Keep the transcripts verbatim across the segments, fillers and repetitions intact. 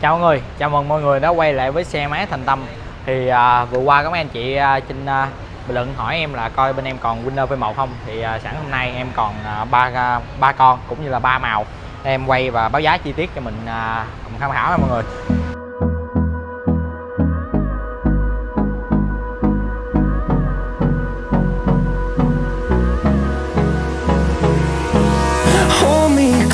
Chào mọi người, chào mừng mọi người đã quay lại với xe máy Thành Tâm. Thì à, vừa qua các mấy anh chị à, trên à, bình luận hỏi em là coi bên em còn Winner vê một không. Thì à, sẵn hôm nay em còn ba à, con cũng như là ba màu. Em quay và báo giá chi tiết cho mình à, cùng tham khảo nha mọi người.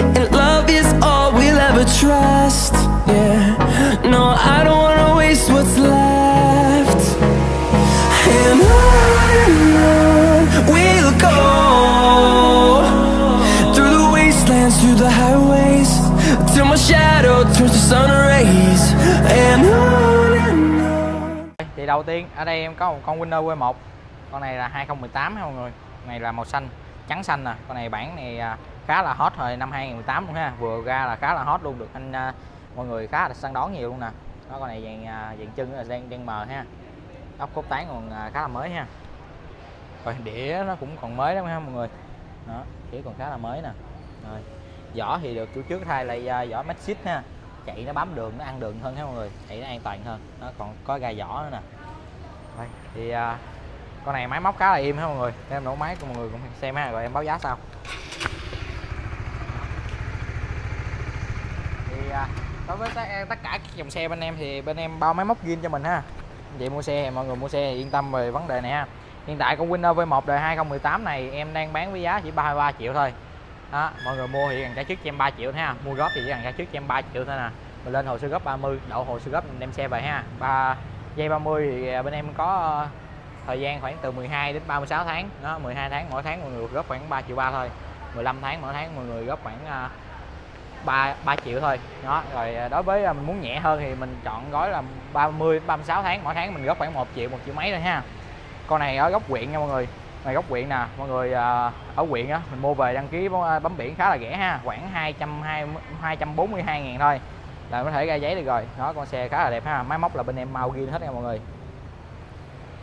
and love is all we'll ever trust. Yeah, no, I don't wanna waste what's left. And on we'll go through the wastelands, through the highways, till my shadow turns to sun rays. And thì đầu tiên ở đây em có một con Winner vê một. Con này là hai không một tám ha mọi người. Con này là màu xanh, trắng xanh nè. Con này bản này khá là hot hồi năm hai không một tám luôn ha. Vừa ra là khá là hot luôn, được anh mọi người khá là săn đón nhiều luôn nè. Đó, con này vàng vàng chân là đen đen mờ ha. Ốc cốt tán còn khá là mới ha. Rồi đĩa nó cũng còn mới lắm ha mọi người. Đó, đĩa còn khá là mới nè. Rồi vỏ thì được chủ trước thay lại vỏ Maxxis ha, chạy nó bám đường, nó ăn đường hơn ha mọi người, chạy nó an toàn hơn. Nó còn có gai vỏ nữa nè. Đây, thì uh, con này máy móc khá là im ha mọi người. Để em nổ máy của mọi người cũng xem ha, rồi em báo giá sau. Thì uh, đối với tất cả các dòng xe bên em thì bên em bao máy móc riêng cho mình ha. Vậy mua xe, mọi người mua xe thì yên tâm về vấn đề này ha. Hiện tại con Winner vê một đời hai không một tám này em đang bán với giá chỉ ba mươi ba triệu thôi. Đó, mọi người mua thì gần trả trước cho em ba triệu ha, mua góp thì gần trả trước cho em ba triệu thôi nè. Mình lên hồ sơ góp ba mươi, đậu hồ sơ góp mình đem xe về ha. Ba dây ba mươi thì bên em có thời gian khoảng từ mười hai đến ba mươi sáu tháng. Đó, mười hai tháng mỗi tháng mọi người góp khoảng ba triệu ba thôi. mười lăm tháng mỗi tháng mọi người góp khoảng ba triệu thôi. Đó, rồi đối với mình muốn nhẹ hơn thì mình chọn gói là ba mươi đến ba mươi sáu tháng, mỗi tháng mình góp khoảng một triệu, một triệu mấy thôi ha. Con này ở góc huyện nha mọi người. Này góc huyện nè, mọi người ở huyện á, mình mua về đăng ký bấm biển khá là rẻ ha, khoảng hai trăm bốn mươi hai ngàn thôi là có thể ra giấy được rồi. Đó, con xe khá là đẹp ha, máy móc là bên em mau ghi hết nha mọi người.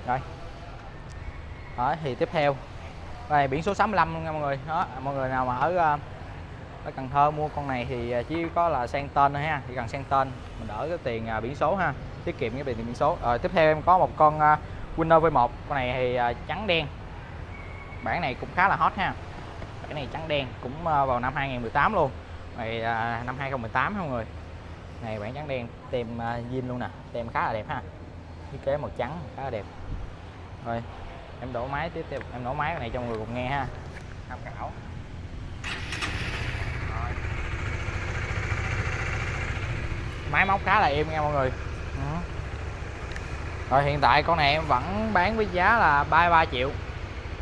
Rồi. Đó, thì tiếp theo. Đây biển số sáu mươi lăm nha mọi người. Đó, mọi người nào mà ở ở Cần Thơ mua con này thì chỉ có là sang tên thôi ha, chỉ cần sang tên mình đỡ cái tiền biển số ha, tiết kiệm cái tiền biển số. Rồi tiếp theo em có một con Winner vê một, con này thì trắng đen. Bản này cũng khá là hot ha. Cái này trắng đen cũng vào năm hai không một tám luôn. Này năm hai không một tám mọi người. Này bản trắng đen tem zin luôn nè, tem khá là đẹp ha. Thiết kế màu trắng khá là đẹp. Rồi, em đổ máy tiếp theo, em đổ máy cái này cho mọi người cùng nghe ha. Tham khảo. Rồi. Máy móc khá là êm nha mọi người. Rồi hiện tại con này em vẫn bán với giá là ba mươi ba triệu.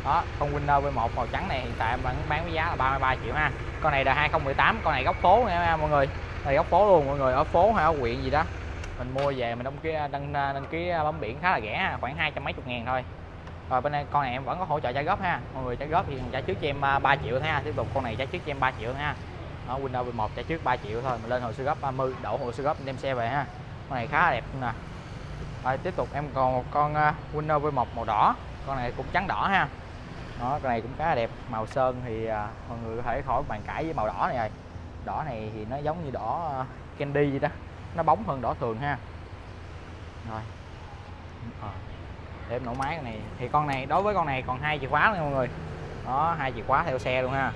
Đó, con Winner vê một màu trắng này hiện tại em vẫn bán với giá là ba mươi ba triệu ha. Con này là hai không một tám, con này góc phố nha mọi người. Này góc phố luôn mọi người, ở phố hay ở huyện gì đó. Mình mua về mình đăng ký đăng, đăng ký bấm biển khá là rẻ ha, khoảng hai trăm mấy chục ngàn thôi. Rồi bên đây con này em vẫn có hỗ trợ trả góp ha. Mọi người trả góp thì trả trước cho em ba triệu ha. Tiếp tục con này trả trước cho em ba triệu ha. Đó, Winner vê một trả trước ba triệu thôi, mình lên hồ sơ góp ba mươi, đổ hồ sơ góp đem xe về ha. Con này khá là đẹp luôn nè. Rồi tiếp tục em còn một con Winner vê một màu đỏ. Con này cũng trắng đỏ ha. Đó, con này cũng khá là đẹp, màu sơn thì à, mọi người có thể khỏi bàn cãi với màu đỏ này rồi. Đỏ này thì nó giống như đỏ uh, candy gì đó, nó bóng hơn đỏ thường ha. Rồi à, để em nổ máy con này. Thì con này, đối với con này còn hai chìa khóa luôn mọi người. Đó, hai chìa khóa theo xe luôn ha.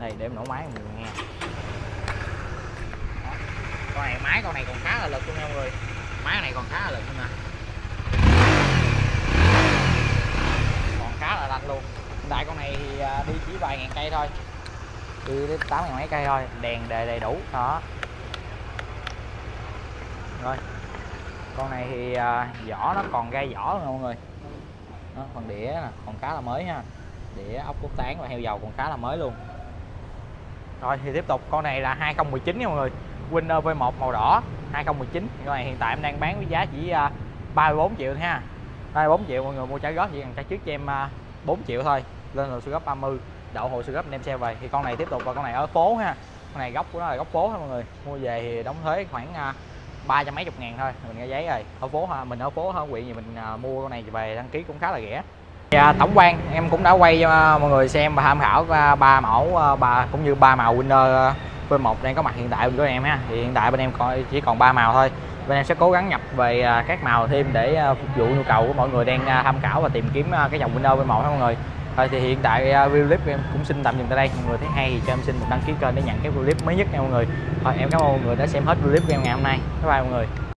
Đây để em nổ máy mọi người nghe. Đó. Con này máy con này còn khá là lực luôn nha mọi người. Máy con này còn khá là lực luôn nè. Khá là lạnh luôn. Đại con này thì đi chỉ vài ngàn cây thôi, đi đến tám ngàn mấy cây thôi, đèn đề đầy đủ đó. Rồi con này thì vỏ nó còn gai vỏ luôn mọi người. Đó, còn đĩa nè, còn khá là mới ha, đĩa ốc cốt tán và heo dầu còn khá là mới luôn. Rồi thì tiếp tục con này là hai không một chín nha mọi người, Winner vê một màu đỏ hai không một chín. Con này hiện tại em đang bán với giá chỉ ba mươi bốn triệu ha. Đây bốn triệu, mọi người mua trả góp chỉ cần trả trước cho em bốn triệu thôi, lên hồ sơ góp ba mươi, đậu hồ sơ góp đem xe về. Thì con này tiếp tục là con này ở phố ha. Con này góc của nó là góc phố ha mọi người. Mua về thì đóng thuế khoảng ba trăm mấy chục ngàn thôi mình ra giấy rồi. Ở phố mình ở phố huyện thì mình mua con này về đăng ký cũng khá là rẻ. Và tổng quan em cũng đã quay cho mọi người xem và tham khảo ba mẫu ba cũng như ba màu Winner vê một đang có mặt hiện tại của em ha. Thì hiện tại bên em chỉ còn ba màu thôi. Bên em sẽ cố gắng nhập về các màu thêm để phục vụ nhu cầu của mọi người đang tham khảo và tìm kiếm cái dòng Winner vê một ha mọi người. Rồi thì hiện tại video clip em cũng xin tạm dừng tại đây. Mọi người thấy hay thì cho em xin một đăng ký kênh để nhận cái video clip mới nhất nha mọi người. Rồi em cảm ơn mọi người đã xem hết video clip của em ngày hôm nay. Bye bye mọi người.